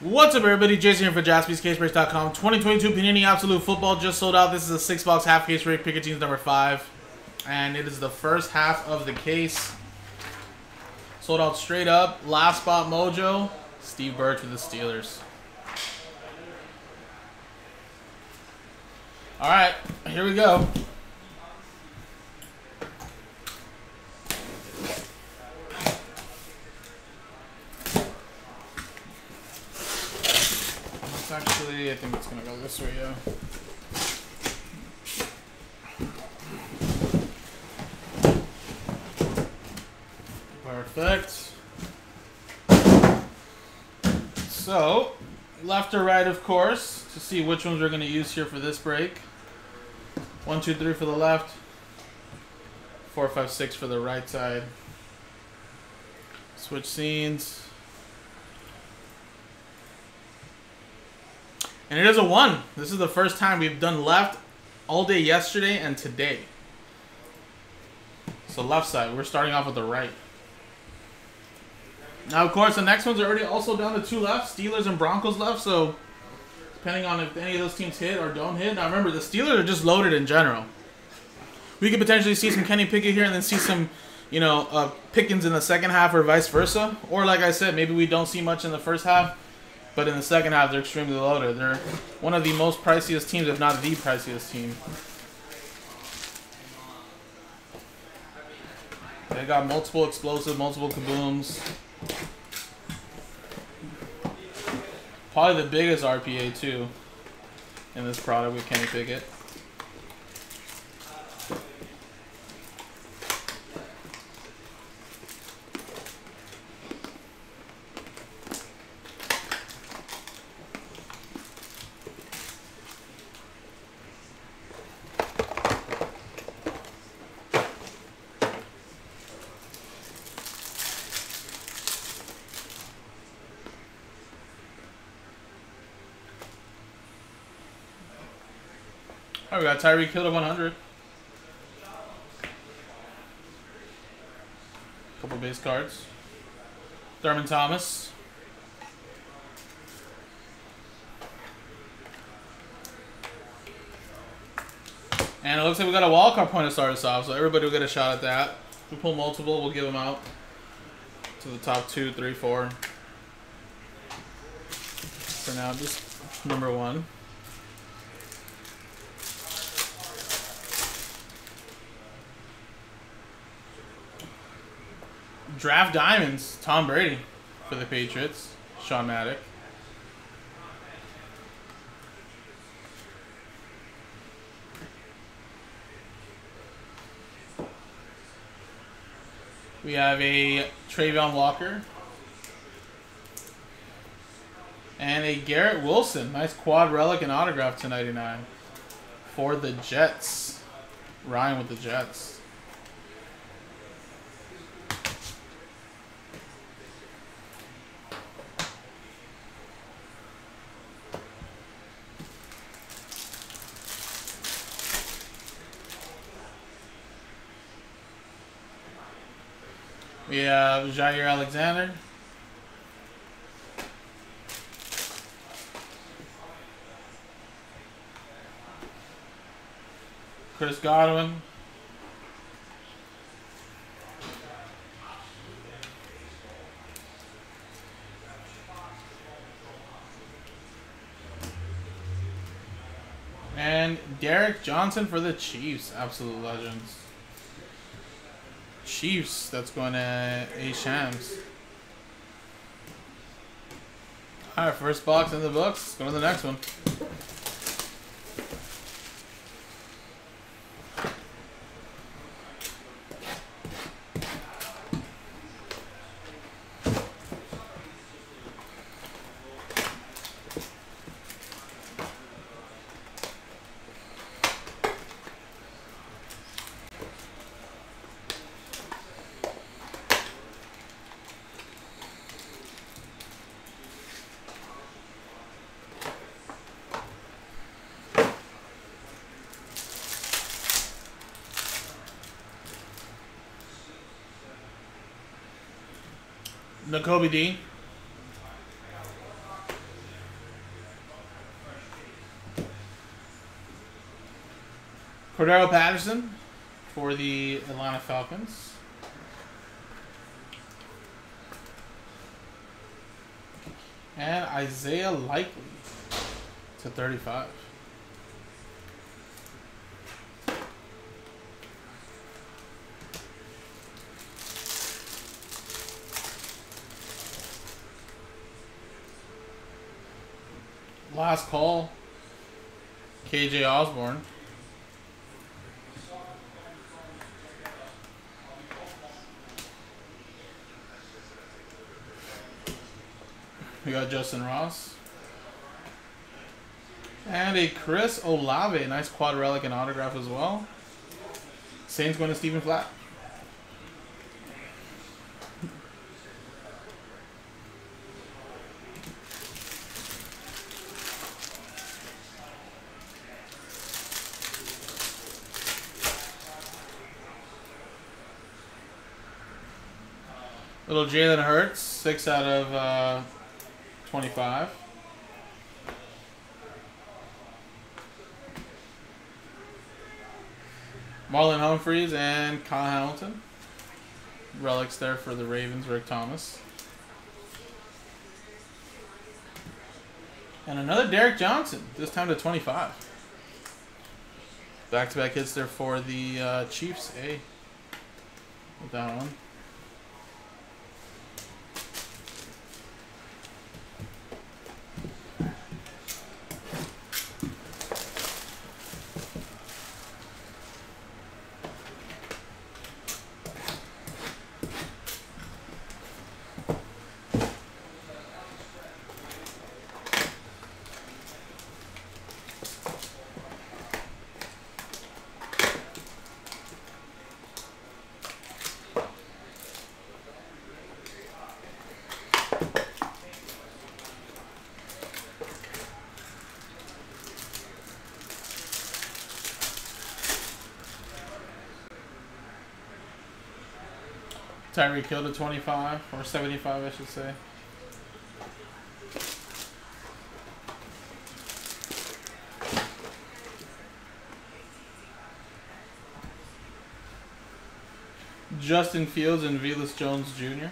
What's up, everybody? Jason here for JaspysCaseBreaks.com. 2022 Panini Absolute Football just sold out. This is a 6-box half case rate. Pickett Jeans number 5. And it is the first half of the case. Sold out straight up. Last spot mojo. Steve Birch with the Steelers. Alright, here we go. Actually, I think it's going to go this way, yeah. Perfect. So, left or right, of course, to see which ones we're going to use here for this break. 1, 2, 3 for the left. 4, 5, 6 for the right side. Switch scenes. And it is a 1. This is the first time we've done left all day yesterday and today. So left side. We're starting off with the right. Now, of course, the next ones are already also down to 2 left. Steelers and Broncos left. So depending on if any of those teams hit or don't hit. Now, remember, the Steelers are just loaded in general. We could potentially see some Kenny Pickett here and then see some, you know, Pickens in the second half or vice versa. Or, like I said, maybe we don't see much in the first half. But in the second half, they're extremely loaded. They're one of the most priciest teams, if not the priciest team. They got multiple explosives, multiple kabooms. Probably the biggest RPA, too, in this product with Kenny Pickett. Oh, we got Tyreek Hill to 100. Couple base cards. Thurman Thomas. And it looks like we got a wild card point to start us off, so everybody will get a shot at that. If we pull multiple, we'll give them out to the top 2, 3, 4. For now, just number 1. Draft Diamonds, Tom Brady for the Patriots, Sean Maddock. We have a Trayvon Walker. And a Garrett Wilson. Nice quad relic and autograph to 99 for the Jets. Ryan with the Jets. We have Jair Alexander. Chris Godwin. And Derrick Johnson for the Chiefs. Absolute legends. Chiefs, that's going to A. Shams. Alright, first box in the books. Go to the next one. N'Kobe D. Cordero Patterson for the Atlanta Falcons. And Isaiah Likely to 35. Last call, KJ Osborne. We got Justin Ross. And a Chris Olave. Nice quad relic and autograph as well. Same's going to Stephen Flatt. Little Jalen Hurts, 6 out of 25. Marlon Humphreys and Kyle Hamilton. Relics there for the Ravens, Rick Thomas. And another Derrick Johnson, this time to 25. Back-to-back hits there for the Chiefs, eh? With that one. Tyreek Hill to 25, or 75 I should say. Justin Fields and Velus Jones Jr.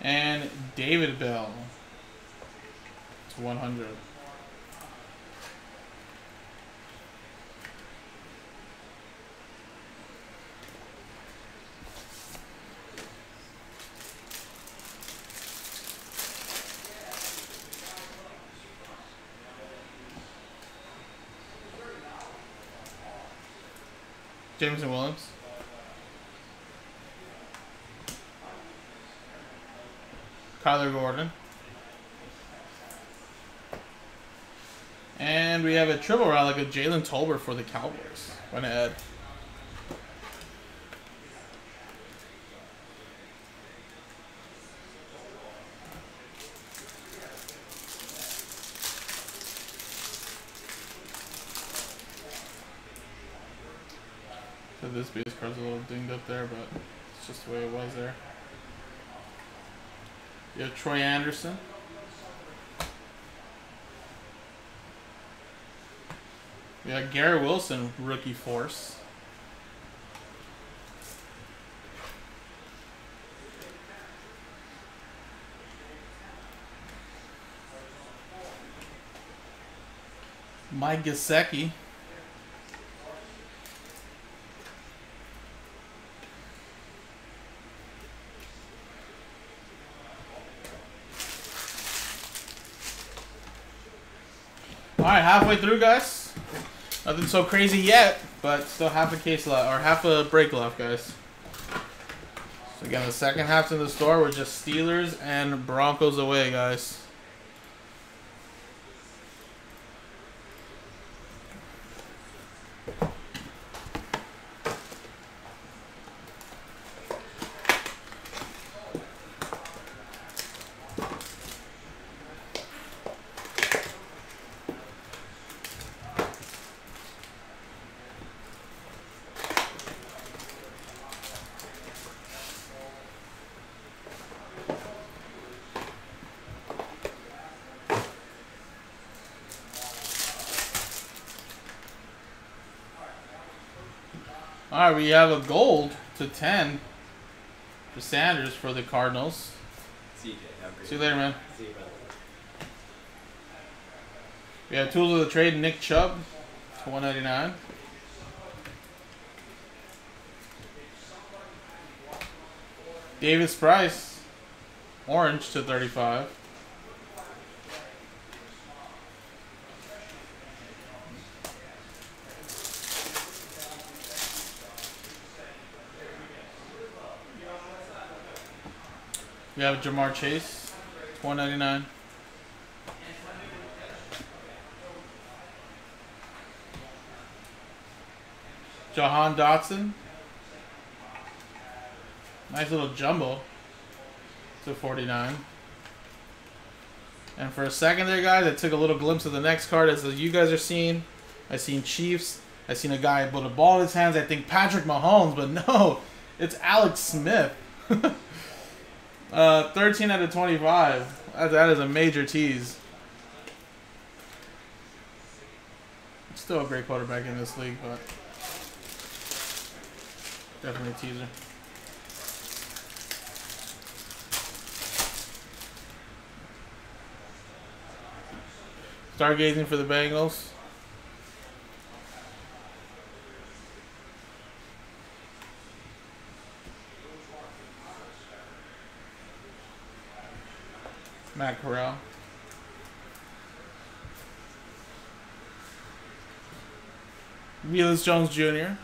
And David Bell to 100. Jameson Williams. Kyler Gordon. And we have a triple relic of Jalen Tolbert for the Cowboys. Went ahead. This base card's a little dinged up there, but it's just the way it was there. You have Troy Anderson. We got Garrett Wilson, rookie force. Mike Gesecki. Alright, halfway through, guys. Nothing so crazy yet, but still half a case left, or half a break left, guys. So again, the second half's in the store. We're just Steelers and Broncos away, guys. All right, we have a gold /10 for Sanders for the Cardinals. CJ, have a great See you later, man. See you, brother. We have tools of the trade, Nick Chubb to 199. Davis Price, orange /35. We have Jamar Chase, 199. Jahan Dotson. Nice little jumbo /49. And for a second there, guys, I took a little glimpse of the next card as you guys are seeing. I seen Chiefs. I seen a guy with a ball in his hands. I think Patrick Mahomes, but no, it's Alex Smith. 13/25. That is a major tease. Still a great quarterback in this league, but definitely a teaser. Stargazing for the Bengals. Matt Corral. Velus Jones Jr.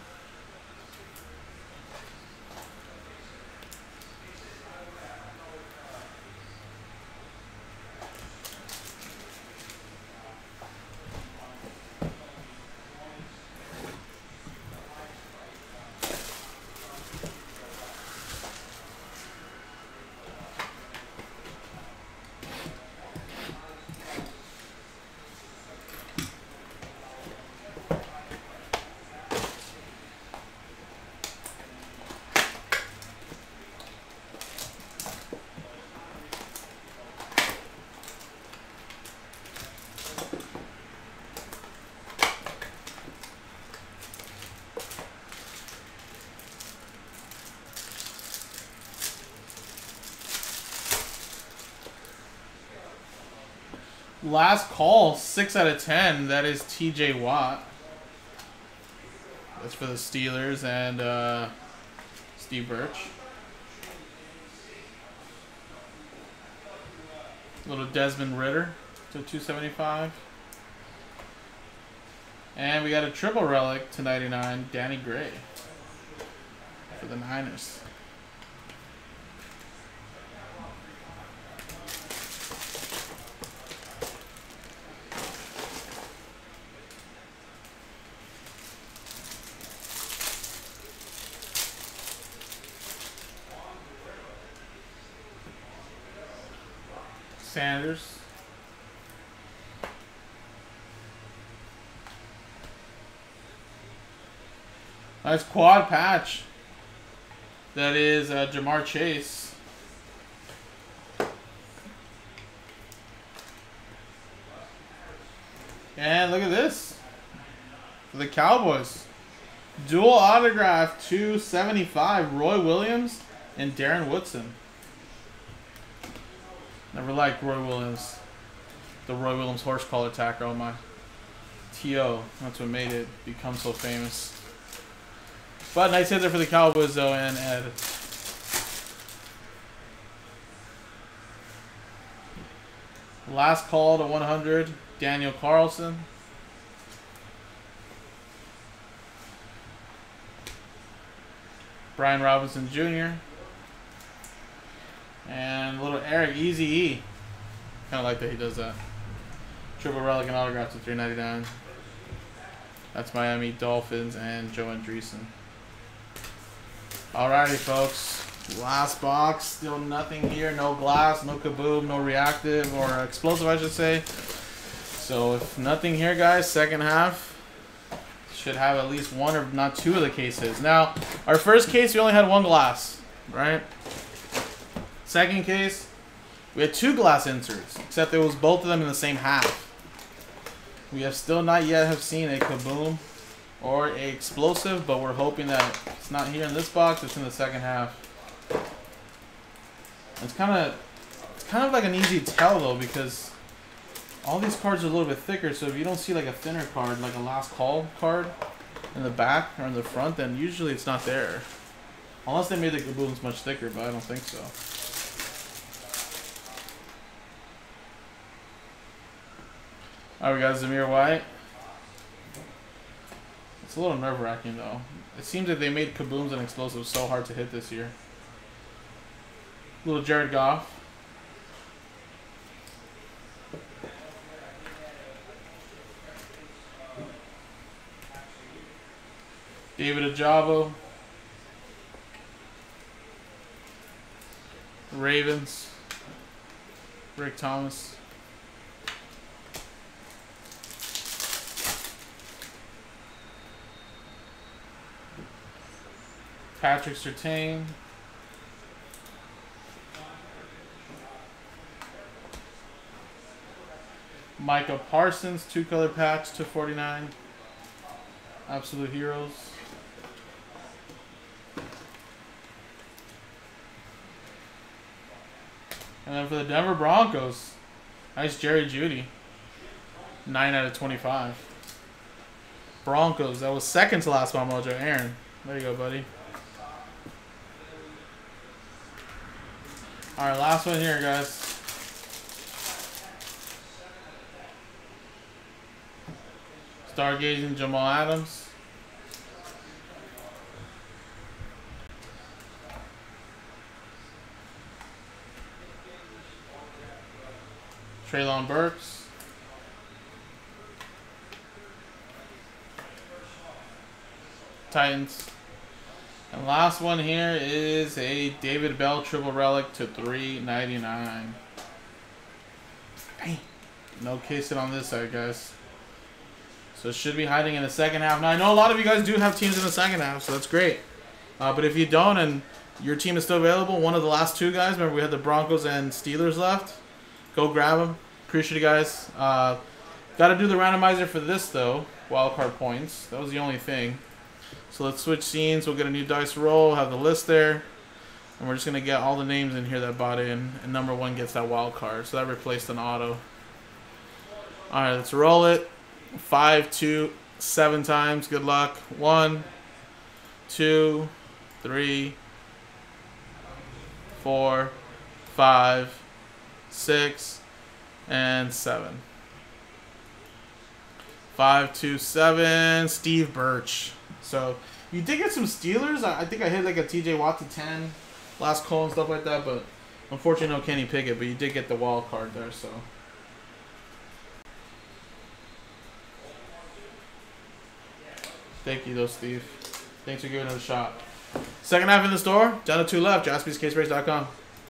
Last call, 6/10. That is TJ Watt. That's for the Steelers and Steve Birch. Little Desmond Ritter /275. And we got a triple relic /99, Danny Gray for the Niners. Sanders. Nice quad patch. That is Jamar Chase. And look at this. For the Cowboys. Dual autograph /275. Roy Williams and Darren Woodson. Never liked Roy Williams, the Roy Williams horse collar tacker on my TO. That's what made it become so famous. But nice hit there for the Cowboys, though, and Ed. Last call /100, Daniel Carlson. Brian Robinson Jr. And little Eric Eazy-E. Kind of like that he does that. Triple relic and autographs at $3.99. That's Miami Dolphins and Joe Andreessen. Alrighty, folks. Last box. Still nothing here. No glass, no kaboom, no reactive or explosive, I should say. So if nothing here, guys, second half should have at least one or not two of the cases. Now, our first case, we only had one glass, right? Second case, we had two glass inserts, except it was both of them in the same half. We have still not yet have seen a kaboom or a explosive, but we're hoping that it's not here in this box. It's in the second half. It's kind of like an easy tell though, because all these cards are a little bit thicker. So if you don't see like a thinner card, like a last call card in the back or in the front, then usually it's not there. Unless they made the Kabooms much thicker, but I don't think so. All right, we got Zamir White. It's a little nerve-wracking, though. It seems that they made Kabooms and explosives so hard to hit this year. Little Jared Goff. David Ajabo. Ravens. Rick Thomas. Patrick Surtain. Micah Parsons, two-color patch, 249. Absolute Heroes. And then for the Denver Broncos, nice Jerry Jeudy. 9 out of 25. Broncos, that was second to last one, Mojo. Aaron, there you go, buddy. All right, last one here, guys. Stargazing Jamal Adams. Treylon Burks. Titans. And last one here is a David Bell triple relic to 399. Dang. No casing on this side, guys. So it should be hiding in the second half. Now, I know a lot of you guys do have teams in the second half, so that's great. But if you don't and your team is still available, one of the last two guys, remember we had the Broncos and Steelers left, go grab them. Appreciate you guys. Got to do the randomizer for this, though, wildcard points. That was the only thing. So let's switch scenes. We'll get a new dice roll, have the list there. And we're just going to get all the names in here that bought in. And number one gets that wild card. So that replaced an auto. All right, let's roll it. 5, 2, 7 times. Good luck. 1, 2, 3, 4, 5, 6, and 7. 5, 2, 7. Steve Birch. So you did get some Steelers. I think I hit like a TJ Watt to 10, last call and stuff like that. But unfortunately, no Kenny Pickett. But you did get the wild card there. So thank you, though, Steve. Thanks for giving it a shot. Second half in the store. Down to 2 left. JaspysCaseBreaks.com.